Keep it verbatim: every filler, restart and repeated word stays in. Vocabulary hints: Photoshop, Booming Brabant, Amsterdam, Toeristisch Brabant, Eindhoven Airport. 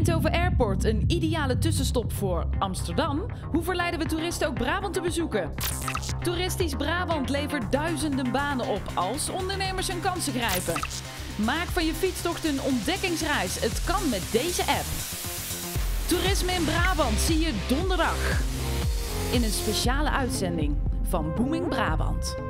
Eindhoven Airport een ideale tussenstop voor Amsterdam? Hoe verleiden we toeristen ook Brabant te bezoeken? Toeristisch Brabant levert duizenden banen op als ondernemers hun kansen grijpen. Maak van je fietstocht een ontdekkingsreis. Het kan met deze app. Toerisme in Brabant zie je donderdag in een speciale uitzending van Booming Brabant.